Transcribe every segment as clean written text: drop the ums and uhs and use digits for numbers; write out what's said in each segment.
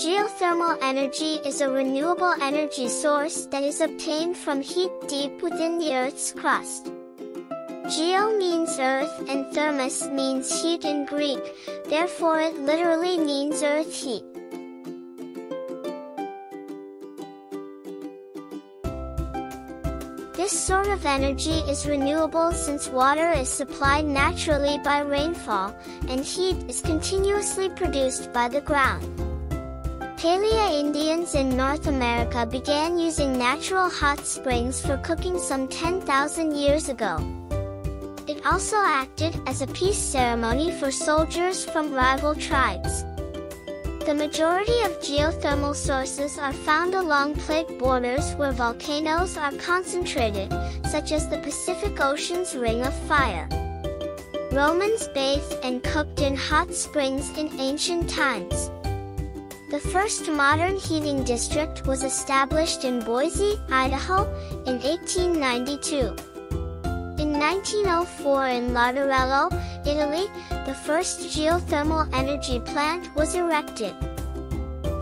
Geothermal energy is a renewable energy source that is obtained from heat deep within the Earth's crust. Geo means earth and thermos means heat in Greek, therefore it literally means earth heat. This sort of energy is renewable since water is supplied naturally by rainfall, and heat is continuously produced by the ground. Paleo-Indians in North America began using natural hot springs for cooking some 10,000 years ago. It also acted as a peace ceremony for soldiers from rival tribes. The majority of geothermal sources are found along plate borders where volcanoes are concentrated, such as the Pacific Ocean's Ring of Fire. Romans bathed and cooked in hot springs in ancient times. The first modern heating district was established in Boise, Idaho, in 1892. In 1904 in Larderello, Italy, the first geothermal energy plant was erected.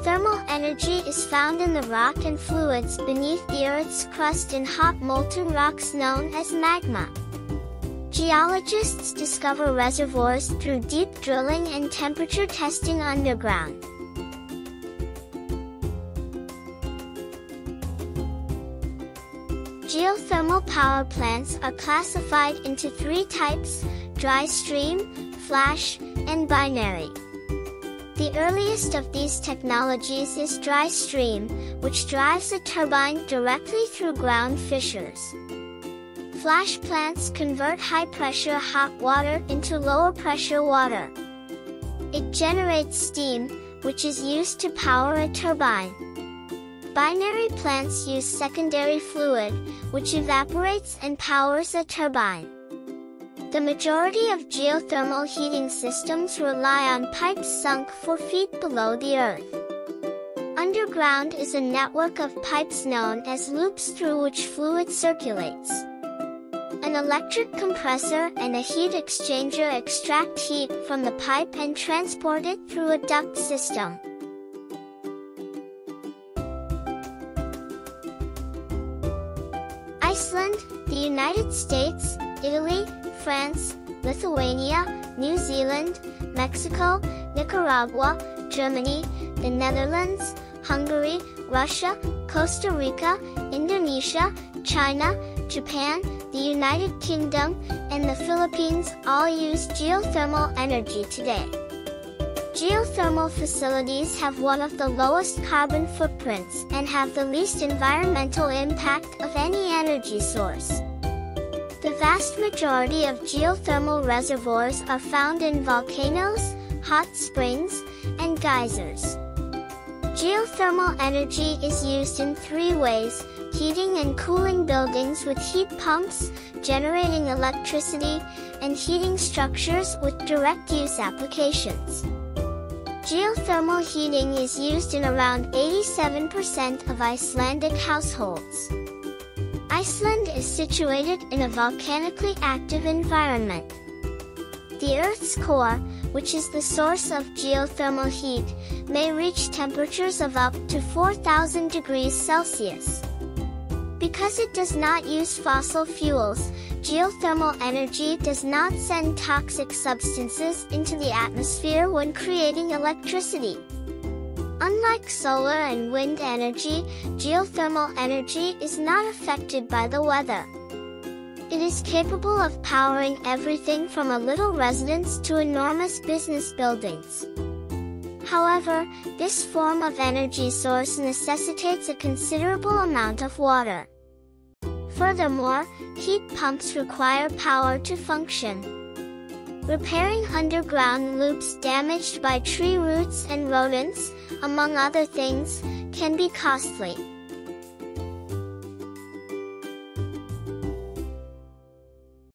Thermal energy is found in the rock and fluids beneath the Earth's crust in hot molten rocks known as magma. Geologists discover reservoirs through deep drilling and temperature testing underground. Geothermal power plants are classified into three types: dry stream, flash, and binary. The earliest of these technologies is dry stream, which drives a turbine directly through ground fissures. Flash plants convert high-pressure hot water into lower-pressure water. It generates steam, which is used to power a turbine. Binary plants use secondary fluid, which evaporates and powers a turbine. The majority of geothermal heating systems rely on pipes sunk 4 feet below the earth. Underground is a network of pipes known as loops through which fluid circulates. An electric compressor and a heat exchanger extract heat from the pipe and transport it through a duct system. Iceland, the United States, Italy, France, Lithuania, New Zealand, Mexico, Nicaragua, Germany, the Netherlands, Hungary, Russia, Costa Rica, Indonesia, China, Japan, the United Kingdom, and the Philippines all use geothermal energy today. Geothermal facilities have one of the lowest carbon footprints and have the least environmental impact of any energy source. The vast majority of geothermal reservoirs are found in volcanoes, hot springs, and geysers. Geothermal energy is used in three ways: heating and cooling buildings with heat pumps, generating electricity, and heating structures with direct use applications. Geothermal heating is used in around 87% of Icelandic households. Iceland is situated in a volcanically active environment. The Earth's core, which is the source of geothermal heat, may reach temperatures of up to 4,000 degrees Celsius. Because it does not use fossil fuels, geothermal energy does not send toxic substances into the atmosphere when creating electricity. Unlike solar and wind energy, geothermal energy is not affected by the weather. It is capable of powering everything from a little residence to enormous business buildings. However, this form of energy source necessitates a considerable amount of water. Furthermore, heat pumps require power to function. Repairing underground loops damaged by tree roots and rodents, among other things, can be costly.